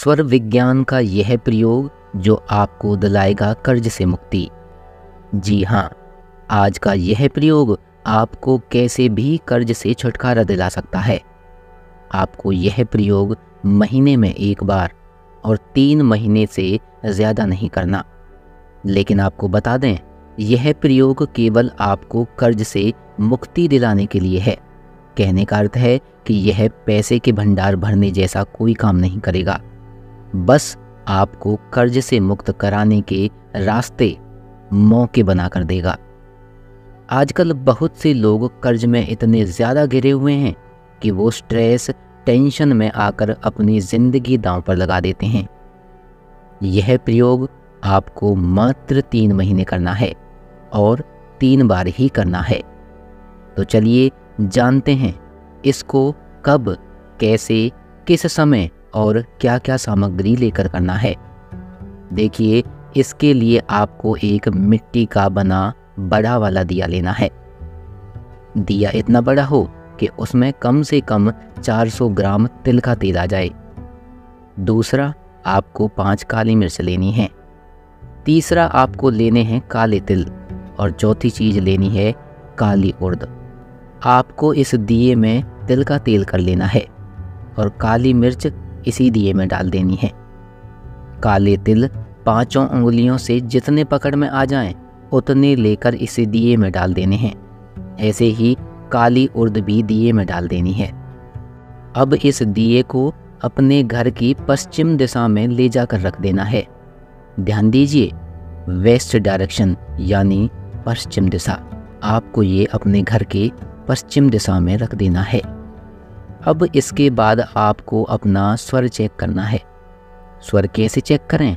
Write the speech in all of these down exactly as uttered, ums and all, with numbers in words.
स्वर विज्ञान का यह प्रयोग जो आपको दिलाएगा कर्ज से मुक्ति। जी हाँ, आज का यह प्रयोग आपको कैसे भी कर्ज से छुटकारा दिला सकता है। आपको यह प्रयोग महीने में एक बार और तीन महीने से ज़्यादा नहीं करना। लेकिन आपको बता दें, यह प्रयोग केवल आपको कर्ज से मुक्ति दिलाने के लिए है। कहने का अर्थ है कि यह पैसे के भंडार भरने जैसा कोई काम नहीं करेगा, बस आपको कर्ज से मुक्त कराने के रास्ते मौके बना कर देगा। आजकल बहुत से लोग कर्ज में इतने ज़्यादा घिरे हुए हैं कि वो स्ट्रेस टेंशन में आकर अपनी ज़िंदगी दांव पर लगा देते हैं। यह प्रयोग आपको मात्र तीन महीने करना है और तीन बार ही करना है। तो चलिए जानते हैं इसको कब, कैसे, किस समय और क्या क्या सामग्री लेकर करना है। देखिए, इसके लिए आपको एक मिट्टी का बना बड़ा वाला दिया लेना है। दिया इतना बड़ा हो कि उसमें कम से कम चार सौ ग्राम तिल का तेल आ जाए। दूसरा, आपको पांच काली मिर्च लेनी है। तीसरा, आपको लेने हैं काले तिल। और चौथी चीज़ लेनी है काली उड़द। आपको इस दिए में तिल का तेल कर लेना है और काली मिर्च इसी दिए में डाल देनी है। काले तिल पांचों उंगलियों से जितने पकड़ में आ जाएं उतने लेकर इसे दिए में डाल देने हैं। ऐसे ही काली उर्द भी दिए में डाल देनी है। अब इस दिए को अपने घर की पश्चिम दिशा में ले जाकर रख देना है। ध्यान दीजिए, वेस्ट डायरेक्शन यानी पश्चिम दिशा। आपको ये अपने घर के पश्चिम दिशा में रख देना है। अब इसके बाद आपको अपना स्वर चेक करना है। स्वर कैसे चेक करें,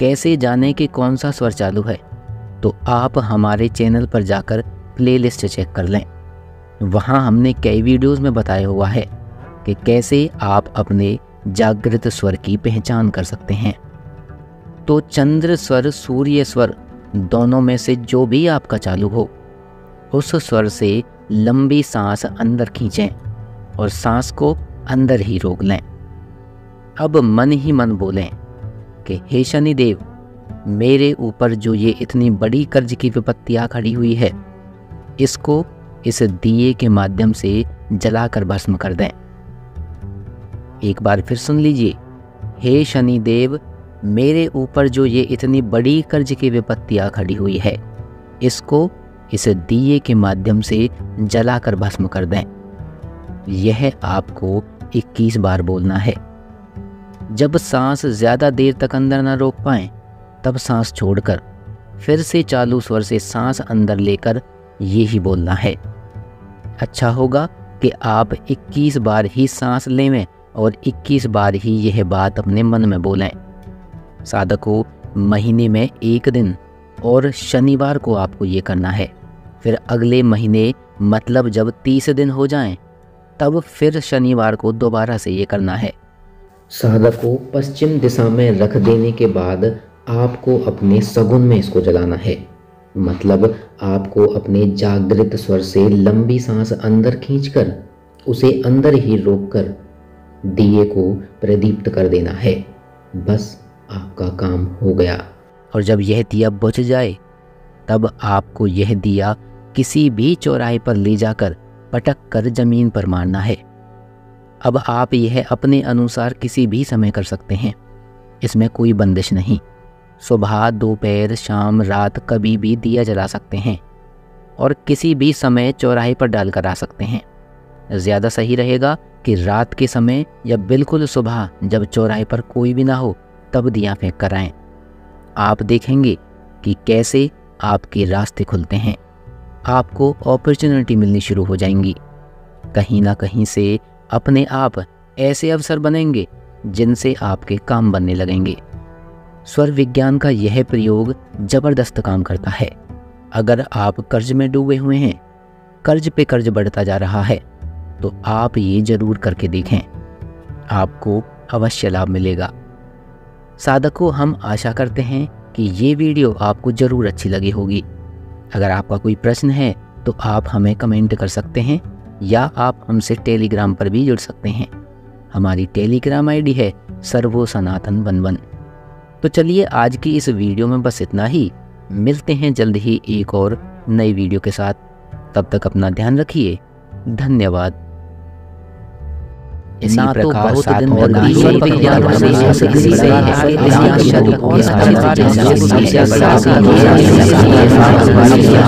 कैसे जाने कि कौन सा स्वर चालू है? तो आप हमारे चैनल पर जाकर प्लेलिस्ट चेक कर लें। वहाँ हमने कई वीडियोस में बताया हुआ है कि कैसे आप अपने जागृत स्वर की पहचान कर सकते हैं। तो चंद्र स्वर, सूर्य स्वर, दोनों में से जो भी आपका चालू हो, उस स्वर से लंबी सांस अंदर खींचें और सांस को अंदर ही रोक लें। अब मन ही मन बोलें कि हे शनिदेव, मेरे ऊपर जो ये इतनी बड़ी कर्ज की विपत्ति आ खड़ी हुई है, इसको इस दिए के माध्यम से जलाकर भस्म कर दें। एक बार फिर सुन लीजिए, हे शनिदेव, मेरे ऊपर जो ये इतनी बड़ी कर्ज की विपत्ति आ खड़ी हुई है, इसको इस दिए के माध्यम से जलाकर भस्म कर दें। यह आपको इक्कीस बार बोलना है। जब सांस ज़्यादा देर तक अंदर ना रोक पाएं, तब सांस छोड़कर फिर से चालू स्वर से सांस अंदर लेकर ये ही बोलना है। अच्छा होगा कि आप इक्कीस बार ही सांस लेवें और इक्कीस बार ही यह बात अपने मन में बोलें। साधकों, महीने में एक दिन और शनिवार को आपको ये करना है। फिर अगले महीने मतलब जब तीस दिन हो जाएं, तब फिर शनिवार को दोबारा से ये करना है। साधकों, पश्चिम दिशा में रख देने के बाद आपको अपने सगुन में इसको जलाना है। मतलब आपको अपने जागृत स्वर से लंबी सांस अंदर खींचकर उसे अंदर ही रोककर दिए को प्रदीप्त कर देना है। बस आपका काम हो गया। और जब यह दिया बुझ जाए, तब आपको यह दिया किसी भी चौराहे पर ले जाकर पटक कर जमीन पर मारना है। अब आप यह अपने अनुसार किसी भी समय कर सकते हैं, इसमें कोई बंदिश नहीं। सुबह, दोपहर, शाम, रात, कभी भी दिया जला सकते हैं और किसी भी समय चौराहे पर डालकर आ सकते हैं। ज़्यादा सही रहेगा कि रात के समय या बिल्कुल सुबह, जब चौराहे पर कोई भी ना हो, तब दिया फेंक कर आएँ। आप देखेंगे कि कैसे आपके रास्ते खुलते हैं, आपको अपॉर्चुनिटी मिलनी शुरू हो जाएंगी। कहीं ना कहीं से अपने आप ऐसे अवसर बनेंगे जिनसे आपके काम बनने लगेंगे। स्वर विज्ञान का यह प्रयोग ज़बरदस्त काम करता है। अगर आप कर्ज में डूबे हुए हैं, कर्ज पे कर्ज बढ़ता जा रहा है, तो आप ये ज़रूर करके देखें, आपको अवश्य लाभ मिलेगा। साधकों, हम आशा करते हैं कि ये वीडियो आपको ज़रूर अच्छी लगी होगी। अगर आपका कोई प्रश्न है तो आप हमें कमेंट कर सकते हैं या आप हमसे टेलीग्राम पर भी जुड़ सकते हैं। हमारी टेलीग्राम आईडी है सर्वो सनातन वन वन। तो चलिए आज की इस वीडियो में बस इतना ही, मिलते हैं जल्द ही एक और नई वीडियो के साथ। तब तक अपना ध्यान रखिए, धन्यवाद। इसी प्रकार साथ और से